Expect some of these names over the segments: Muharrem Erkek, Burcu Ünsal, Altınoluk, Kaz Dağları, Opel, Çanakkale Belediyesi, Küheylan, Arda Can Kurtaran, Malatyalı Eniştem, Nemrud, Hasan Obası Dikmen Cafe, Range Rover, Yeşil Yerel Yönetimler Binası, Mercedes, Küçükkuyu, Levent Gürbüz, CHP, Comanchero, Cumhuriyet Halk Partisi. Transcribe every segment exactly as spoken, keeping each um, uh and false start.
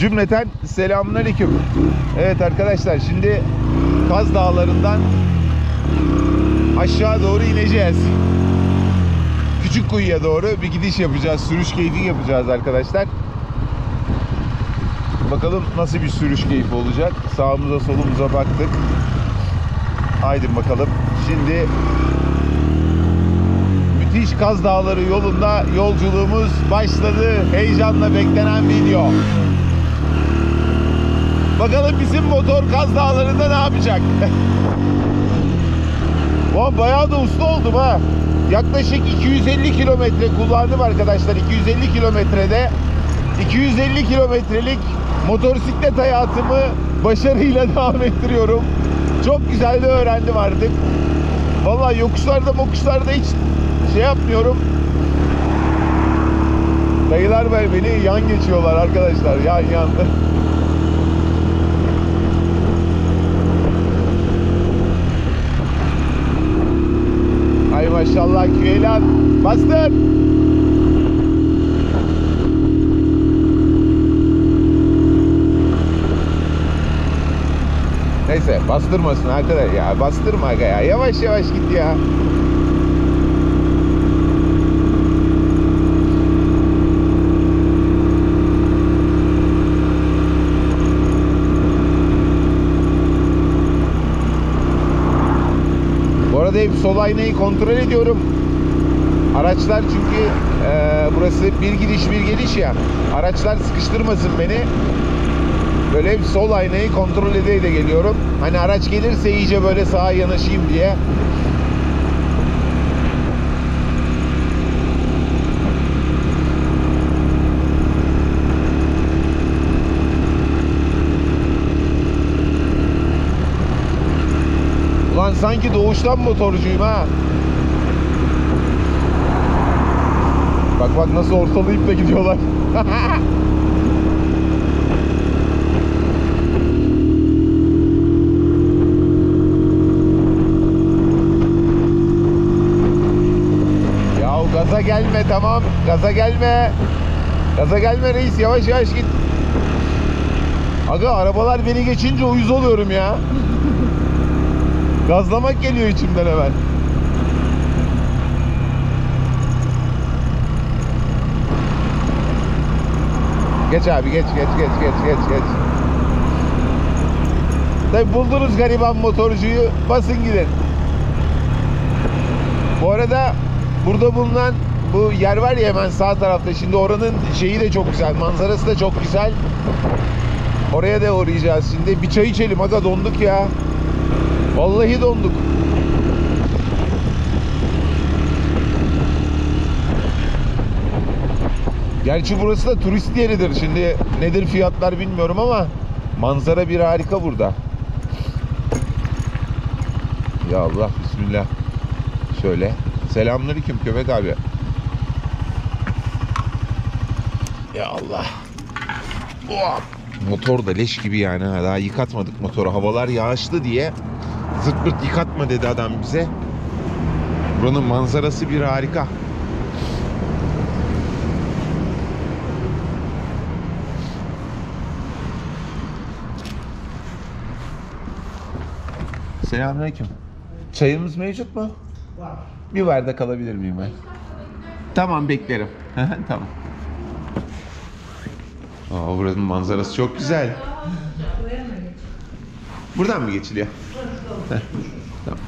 Cümleten selamünaleyküm. Evet arkadaşlar, şimdi Kaz Dağları'ndan aşağı doğru ineceğiz. Küçükkuyu'ya doğru bir gidiş yapacağız. Sürüş keyfi yapacağız arkadaşlar. Bakalım nasıl bir sürüş keyfi olacak. Sağımıza solumuza baktık. Haydi bakalım. Şimdi müthiş Kaz Dağları yolunda yolculuğumuz başladı. Heyecanla beklenen video. Bakalım bizim motor Kaz Dağları'nda ne yapacak? Ulan bayağı da usta oldum ha. Yaklaşık iki yüz elli kilometre kullandım arkadaşlar. iki yüz elli kilometrede iki yüz elli kilometrelik motosiklet hayatımı başarıyla devam ettiriyorum. Çok güzel de öğrendim artık. Vallahi yokuşlarda mokuşlarda hiç şey yapmıyorum. Dayılar beni yan geçiyorlar arkadaşlar. Yan yandı. Ay maşallah Küheylan. Bastır. Neyse bastırmasın arkadaşlar ya. Bastırma aga ya. Yavaş yavaş git ya. Hep sol aynayı kontrol ediyorum. Araçlar çünkü e, burası bir gidiş bir geliş ya. Araçlar sıkıştırmasın beni. Böyle hep sol aynayı kontrol ede de geliyorum. Hani araç gelirse iyice böyle sağa yanaşayım diye. Lan sanki doğuştan motorcuyum ha. Bak bak nasıl ortalayıp da gidiyorlar. Yahu gaza gelme, tamam. Gaza gelme. Gaza gelme reis, yavaş yavaş git. Aga arabalar beni geçince uyuz oluyorum ya. Gazlamak geliyor içimden hemen. Geç abi, geç geç geç geç geç geç. Tabii buldunuz gariban motorcuyu, basın gidin. Bu arada burada bulunan bu yer var ya hemen sağ tarafta. Şimdi oranın şeyi de çok güzel, manzarası da çok güzel. Oraya da uğrayacağız şimdi. Bir çay içelim aga, donduk ya. Vallahi donduk. Gerçi burası da turist yeridir. Şimdi nedir fiyatlar bilmiyorum ama manzara bir harika burada. Ya Allah, bismillah. Şöyle. Selamünaleyküm köpek abi. Ya Allah. Oh. Motor da leş gibi yani. Daha yıkatmadık motoru. Havalar yağışlı diye zırt pırt yıkatma dedi adam bize. Buranın manzarası bir harika. Selamünaleyküm. Çayımız mevcut mu? Var. Bir bardak alabilir miyim ben? Tamam, beklerim. Tamam. Aa, buranın manzarası çok güzel. Buradan mı geçiliyor? Heh, tamam.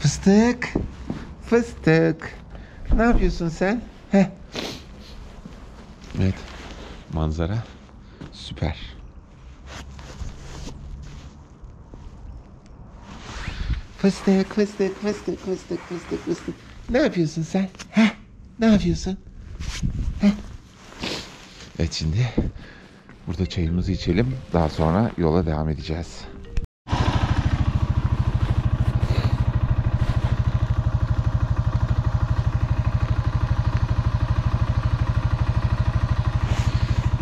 Fıstık, fıstık. Ne yapıyorsun sen? Heh. Evet, manzara süper. Fıstık, fıstık, fıstık, fıstık, fıstık, fıstık. Ne yapıyorsun sen? Heh, ne yapıyorsun? Heh. Evet, şimdi burada çayımızı içelim. Daha sonra yola devam edeceğiz.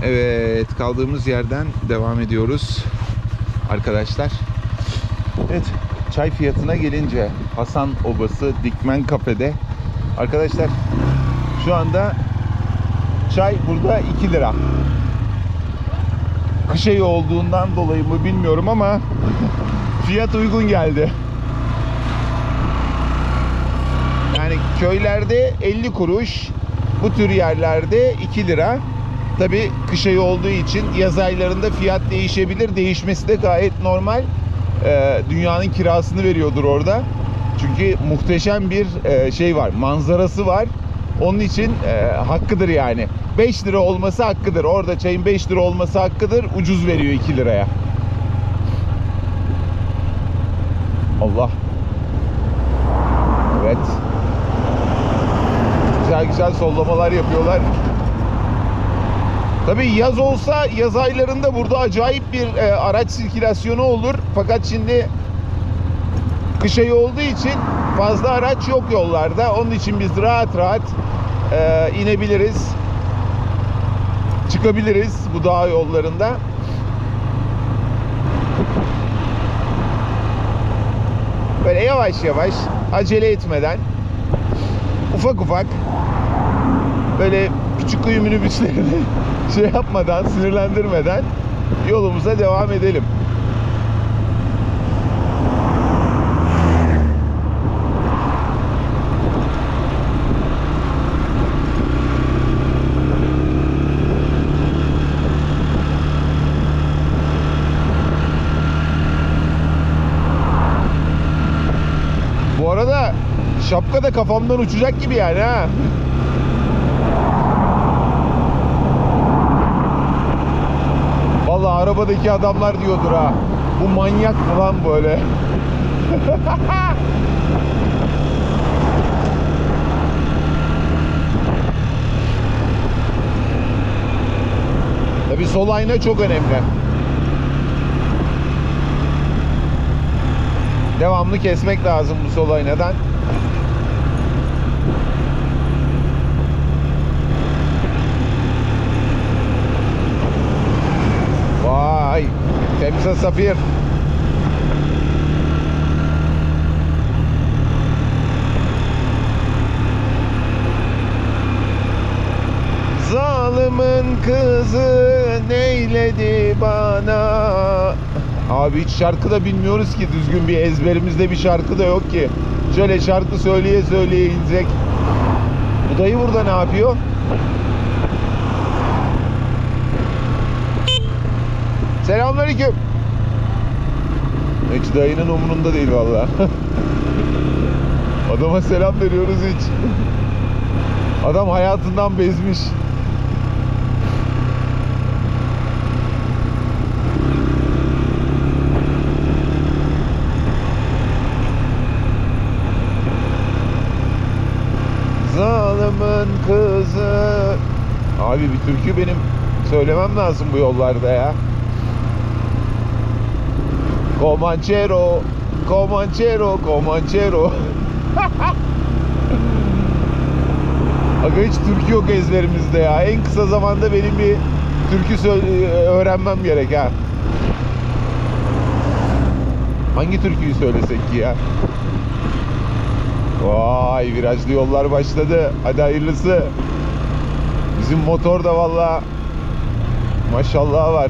Evet, kaldığımız yerden devam ediyoruz arkadaşlar. Evet, çay fiyatına gelince Hasan Obası Dikmen Cafe'de arkadaşlar şu anda çay burada iki lira. Kış ayı olduğundan dolayı mı bilmiyorum ama fiyat uygun geldi. Yani köylerde elli kuruş, bu tür yerlerde iki lira. Tabii kış ayı olduğu için yaz aylarında fiyat değişebilir. Değişmesi de gayet normal. Ee, dünyanın kirasını veriyordur orada. Çünkü muhteşem bir şey var, manzarası var. Onun için e, hakkıdır yani. beş lira olması hakkıdır. Orada çayın beş lira olması hakkıdır. Ucuz veriyor iki liraya. Allah. Evet. Güzel güzel sollamalar yapıyorlar. Tabii yaz olsa, yaz aylarında burada acayip bir e, araç sirkülasyonu olur. Fakat şimdi kış ayı olduğu için fazla araç yok yollarda. Onun için biz rahat rahat e, inebiliriz. Çıkabiliriz bu dağ yollarında. Böyle yavaş yavaş, acele etmeden, ufak ufak, böyle Küçükkuyu minibüslerini şey yapmadan, sinirlendirmeden yolumuza devam edelim. Şapka da kafamdan uçacak gibi yani ha. Vallahi arabadaki adamlar diyordur ha. Bu manyak mı lan böyle? Tabii sol ayna çok önemli. Devamlı kesmek lazım bu sol aynadan. Vay, temize safir. Zalimin kızı neyledi bana. Abi hiç şarkı da bilmiyoruz ki düzgün, bir ezberimizde bir şarkı da yok ki. Şöyle şarkı söyleye söyleye inecek. Bu dayı burada ne yapıyor? Selamünaleyküm. Hiç dayının umurunda değil vallahi. Adama selam veriyoruz hiç. Adam hayatından bezmiş. Zalimin kızı. Abi bir türkü benim söylemem lazım bu yollarda ya. Comanchero, Comanchero, Comanchero. Aga hiç türkü yok ezberimizde ya. En kısa zamanda benim bir türkü öğrenmem gerek ha. Hangi türküyü söylesek ki ya? Vay, virajlı yollar başladı. Hadi hayırlısı. Bizim motor da vallahi maşallah var.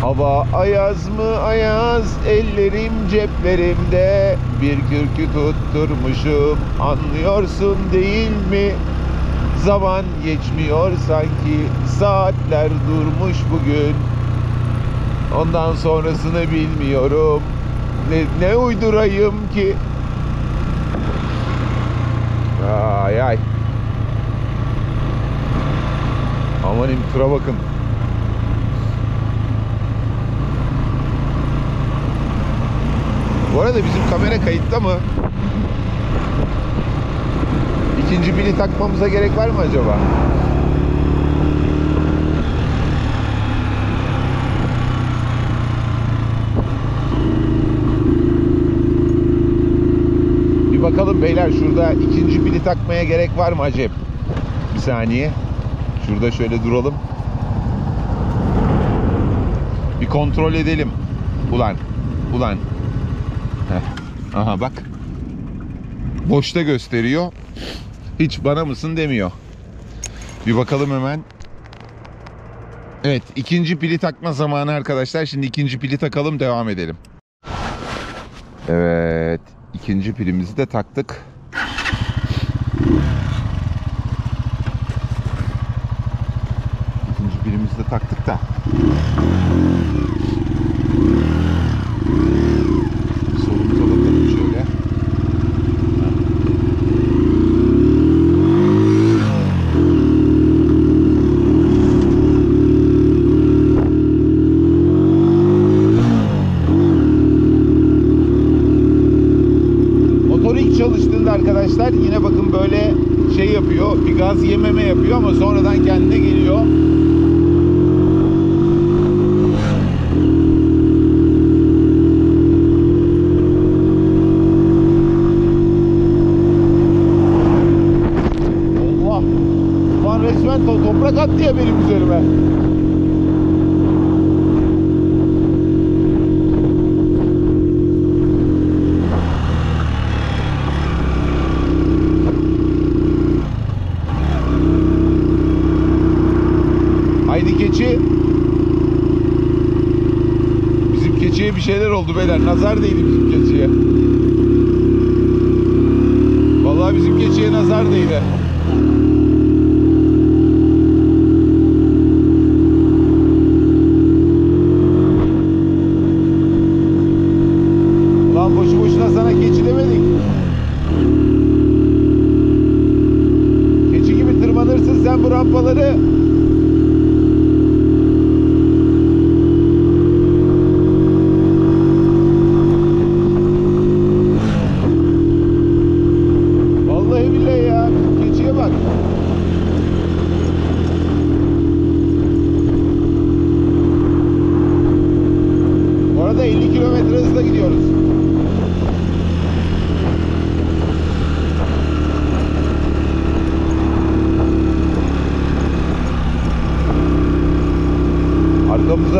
Hava ayaz mı ayaz, ellerim ceplerimde, bir kürkü tutturmuşum, anlıyorsun değil mi? Zaman geçmiyor sanki, saatler durmuş bugün. Ondan sonrasını bilmiyorum, ne, ne uydurayım ki? Ay ay. Amanim, tura bakın. Bu arada bizim kamera kayıtta mı? İkinci pili takmamıza gerek var mı acaba? Bir bakalım beyler, şurada ikinci pili takmaya gerek var mı acaba? Bir saniye. Şurada şöyle duralım. Bir kontrol edelim. Ulan. Ulan. Heh. Aha bak. boşta gösteriyor. Hiç bana mısın demiyor. Bir bakalım hemen. Evet, ikinci pili takma zamanı arkadaşlar. Şimdi ikinci pili takalım, devam edelim. Evet, ikinci pilimizi de taktık. İkinci pilimizi de taktık da. Arkadaşlar yine bakın böyle şey yapıyor, bir gaz yememe yapıyor ama sonradan kendine geliyor. Allah, ulan resmen toprak attı ya benim üzerime. Bir şeyler oldu beyler. Nazar değdi bizim keçiye. Vallahi bizim keçiye nazar değdi. Lan boşu boşuna sana keçi demedik. Keçi gibi tırmanırsın sen bu rampaları.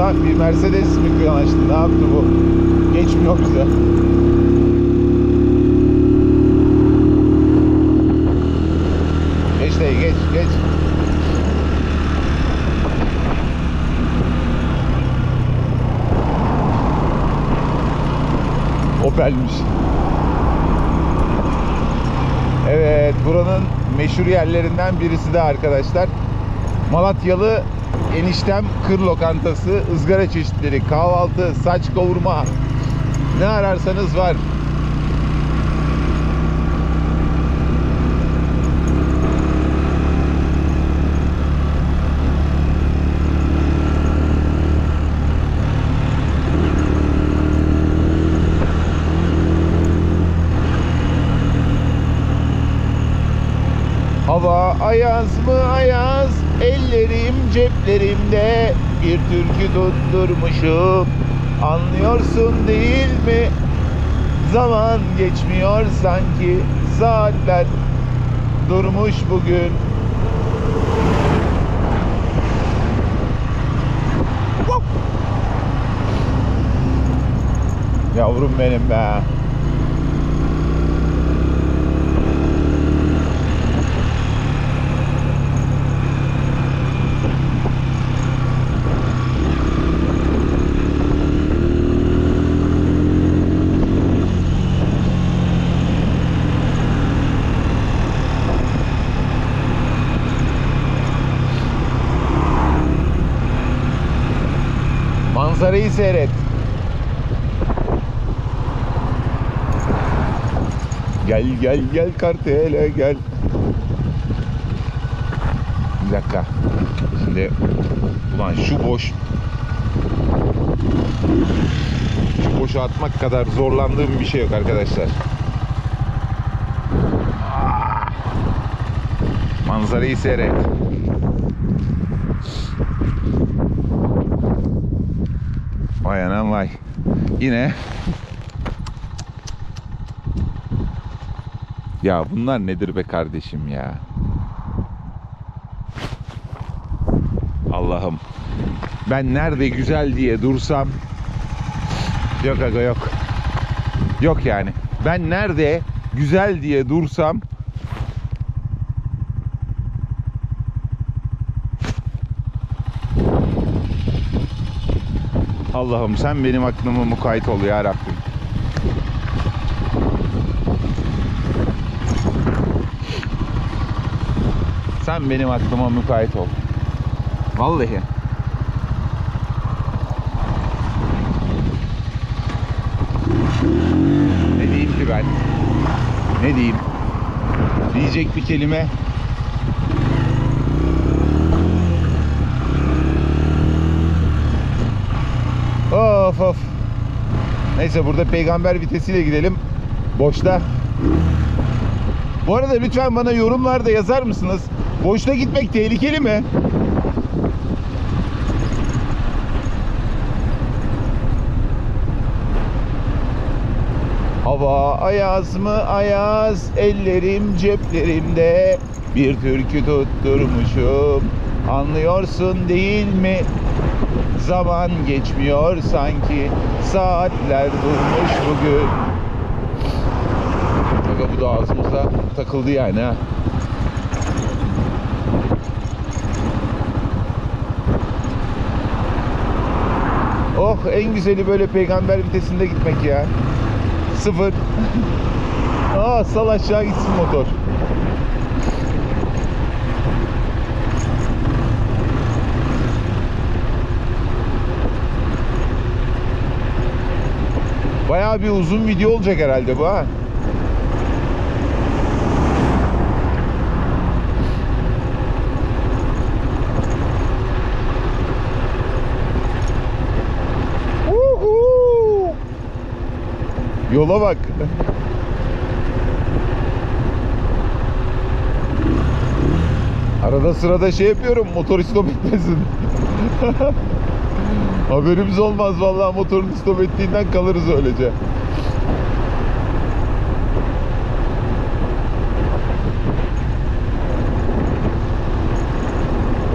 Bir Mercedes mi yanaştı? Ne yaptı bu? Geçmiyor bize. Geç dayı, geç, geç. Opel'miş. Evet, buranın meşhur yerlerinden birisi de arkadaşlar. Malatyalı Eniştem Kır Lokantası, ızgara çeşitleri, kahvaltı, saç kavurma, ne ararsanız var. Hava ayaz mı ayaz, ellerim ceplerimde, bir türkü tutturmuşum, anlıyorsun değil mi? Zaman geçmiyor sanki, saatler durmuş bugün. Yavrum benim be. Manzarayı seyret. Gel gel gel kartele gel. Bir dakika. Şimdi ulan şu boş. Şu boşa atmak kadar zorlandığım bir şey yok arkadaşlar. Manzarayı seyret. Vay anam vay. Yine. Ya bunlar nedir be kardeşim ya. Allah'ım. Ben nerede güzel diye dursam. Yok aga yok. Yok yani. Ben nerede güzel diye dursam Allah'ım sen benim aklıma mukayyet ol ya Rabbim. Sen benim aklıma mukayyet ol. Vallahi. Ne diyeyim ki ben? Ne diyeyim? Diyecek bir kelime. Of of. Neyse burada peygamber vitesiyle gidelim. Boşta. Bu arada lütfen bana yorumlarda yazar mısınız? Boşta gitmek tehlikeli mi? Hava ayaz mı ayaz, ellerim ceplerimde, bir türkü tutturmuşum, anlıyorsun değil mi? Zaman geçmiyor sanki, saatler durmuş bugün. Bak bu da ağzımıza takıldı yani ha. Oh, en güzeli böyle peygamber vitesinde gitmek ya. Sıfır. Aa, sal aşağı gitsin motor. Bayağı bir uzun video olacak herhalde bu ha. Yola bak. Arada sırada şey yapıyorum, motor stop etmesin. Haberimiz olmaz vallahi, motorun stop ettiğinden kalırız öylece.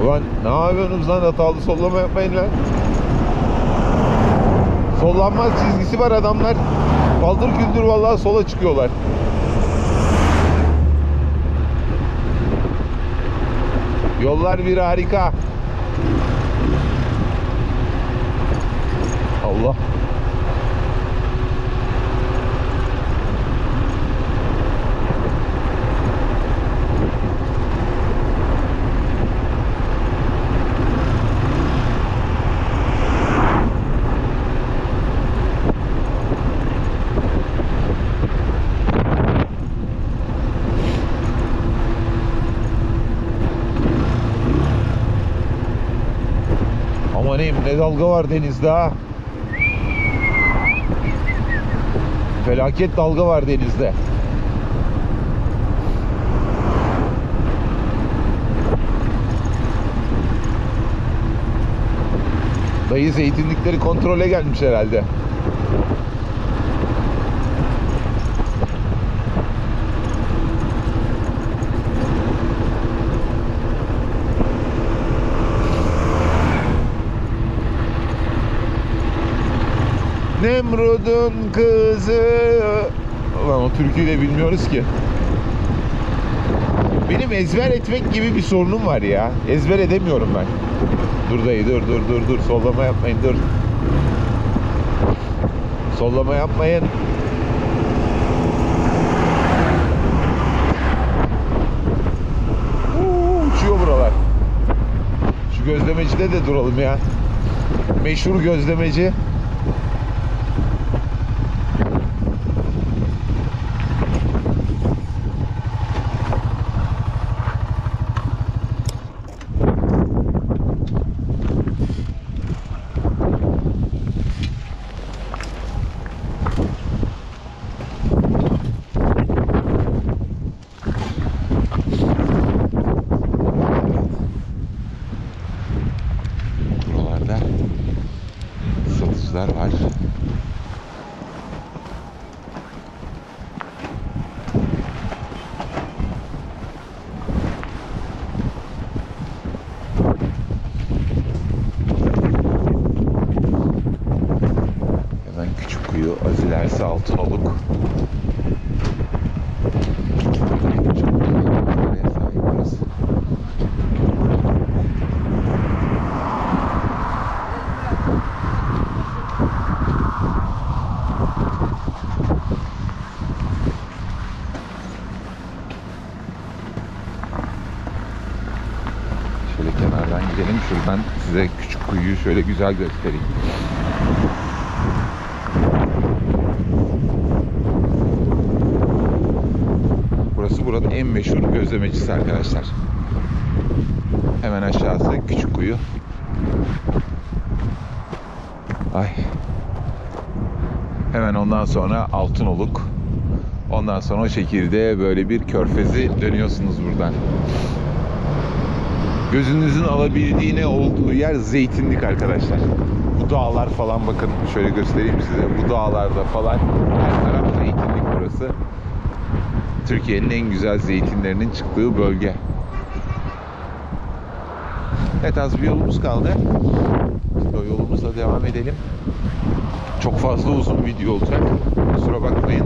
Ulan ne yapıyorsunuz lan, hatalı sollama yapmayın lan. Sollanmaz çizgisi var adamlar. Baldır güldür vallahi sola çıkıyorlar. Yollar bir harika. Allah. Amaneyim ne dalga var denizde ha. Felaket dalga var denizde. Dayı zeytinlikleri kontrole gelmiş herhalde. Nemrud'un kızı. Ulan o türküyü de bilmiyoruz ki. Benim ezber etmek gibi bir sorunum var ya. Ezber edemiyorum ben. Dur dayı dur dur dur dur. Sollama yapmayın dur. Sollama yapmayın. Uuu, uçuyor buralar. Şu gözlemecide de duralım ya. Meşhur gözlemeci. Küçükkuyu, az ilerisi Altınoluk. gidelim. Şuradan size Küçükkuyu'yu şöyle güzel göstereyim. Burası buranın en meşhur gözlemecisi arkadaşlar. Hemen aşağısı Küçükkuyu. Ay. Hemen ondan sonra Altınoluk. Ondan sonra o şekilde böyle bir körfezi dönüyorsunuz buradan. Gözünüzün alabildiğine olduğu yer zeytinlik arkadaşlar. Bu dağlar falan, bakın şöyle göstereyim size. Bu dağlarda falan her taraf zeytinlik burası. Türkiye'nin en güzel zeytinlerinin çıktığı bölge. Evet, az bir yolumuz kaldı. İşte o yolumuzla devam edelim. Çok fazla uzun video olacak. Kusura bakmayın.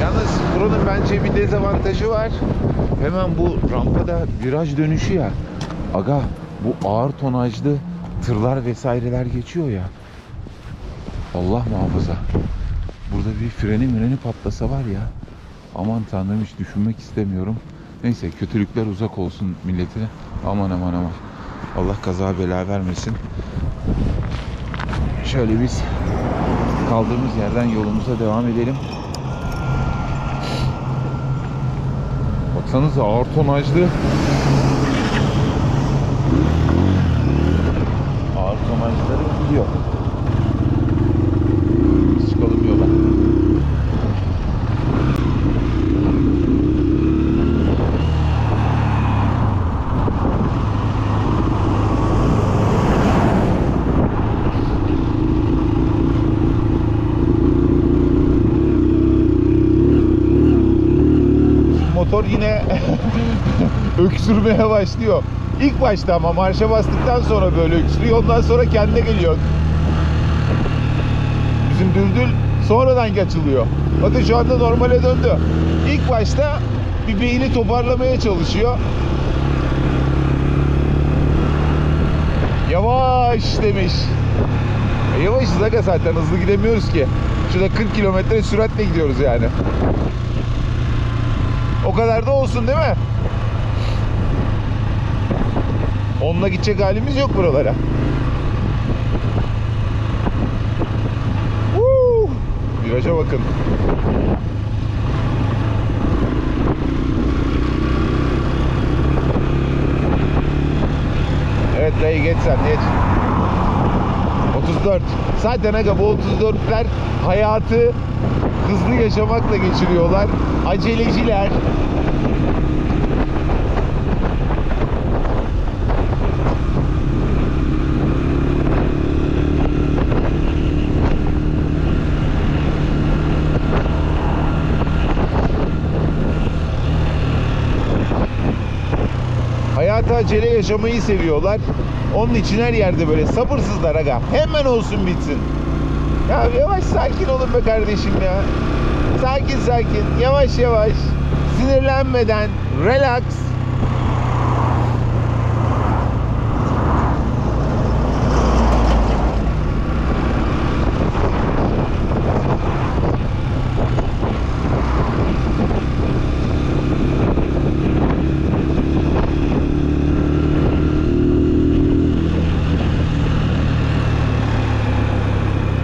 Yalnız buranın bence bir dezavantajı var. Hemen bu rampada viraj dönüşü ya. Aga, bu ağır tonajlı tırlar vesaireler geçiyor ya. Allah muhafaza. Burada bir freni müreni patlasa var ya. Aman tanrım, hiç düşünmek istemiyorum. Neyse, kötülükler uzak olsun milletine. Aman aman aman. Allah kaza bela vermesin. Şöyle biz kaldığımız yerden yolumuza devam edelim. Baksanıza, ağır tonajlı. Ağır tonajları gidiyor. Biz çıkalım yola. Motor yine öksürmeye başlıyor. İlk başta, ama marşa bastıktan sonra böyle öksürüyor. Ondan sonra kendine geliyor. Bizim düldül sonradan kaçılıyor. Bakın şu anda normale döndü. İlk başta bir beyni toparlamaya çalışıyor. Yavaş demiş. E yavaşız aga, zaten hızlı gidemiyoruz ki. Şurada kırk kilometre süratle gidiyoruz yani. O kadar da olsun değil mi? Onunla gidecek halimiz yok buralara. Woo! Viraja bakın. Evet dayı, geç sen, geç. otuz dört. Zaten aga bu otuz dörtler hayatı hızlı yaşamakla geçiriyorlar. Aceleciler. Hayatı acele yaşamayı seviyorlar. Onun için her yerde böyle sabırsızlar aga. Hemen olsun bitsin. Ya yavaş sakin olun be kardeşim ya. Sakin sakin, yavaş yavaş, sinirlenmeden, relax.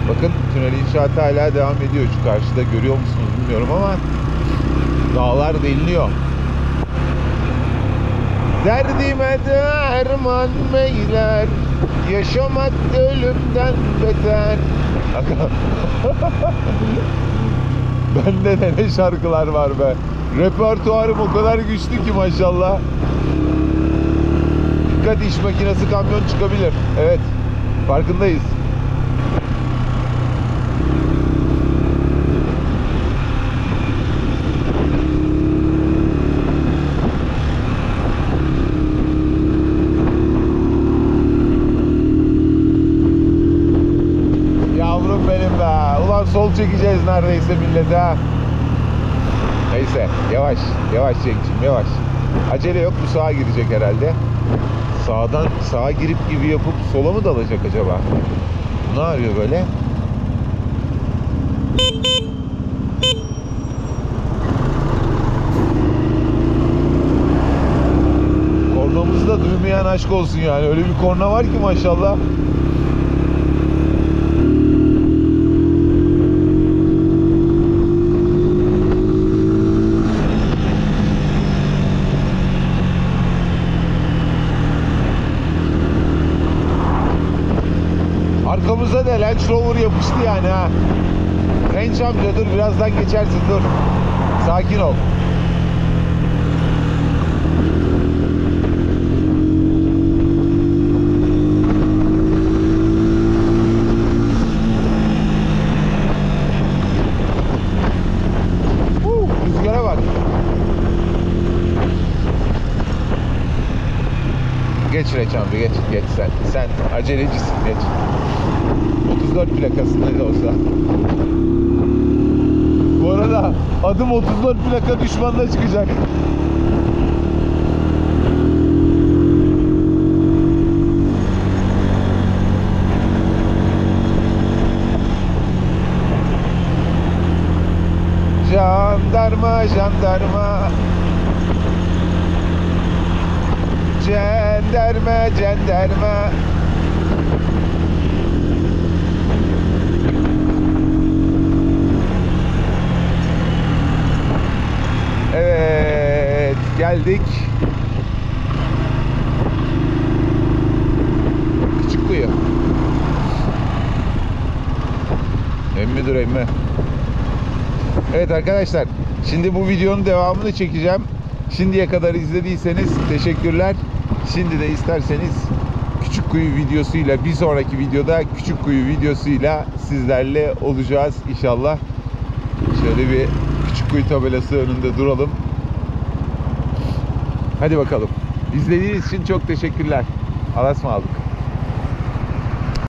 Bakın, tünel inşaatı hala devam ediyor. Şu karşıda görüyor musunuz bilmiyorum ama dağlar deliniyor. Derdime derman beyler, yaşamak ölümden beter. Bende de ne şarkılar var be. Repertuarım o kadar güçlü ki maşallah. Dikkat, iş makinesi kamyon çıkabilir. Evet, farkındayız. Sol çekeceğiz neredeyse millet ha. Neyse, yavaş yavaş çekeceğim, yavaş. Acele yok, bu sağa girecek herhalde. Sağdan sağa girip gibi yapıp sola mı dalacak acaba? Ne yapıyor böyle? Kornamızı da duymayan aşk olsun yani. Öyle bir korna var ki maşallah. Arkamıza da Range Rover yapıştı yani ha. Range amca dur, birazdan geçersin, dur. Sakin ol. Geç Reç abi, geç geç sen. Sen acelecisin, geç. otuz dört plakasında da olsa. Bu arada adım otuz dört plaka düşmanına çıkacak. Jandarma, jandarma. Cenderme, cenderme. Evet, geldik. Küçükkuyu. Emmi dur emmi. Evet arkadaşlar, şimdi bu videonun devamını çekeceğim. Şimdiye kadar izlediyseniz teşekkürler. Şimdi de isterseniz Küçükkuyu videosuyla, bir sonraki videoda Küçükkuyu videosuyla sizlerle olacağız inşallah. Şöyle bir Küçükkuyu tabelası önünde duralım. Hadi bakalım. İzlediğiniz için çok teşekkürler. Allah'a ısmarladık.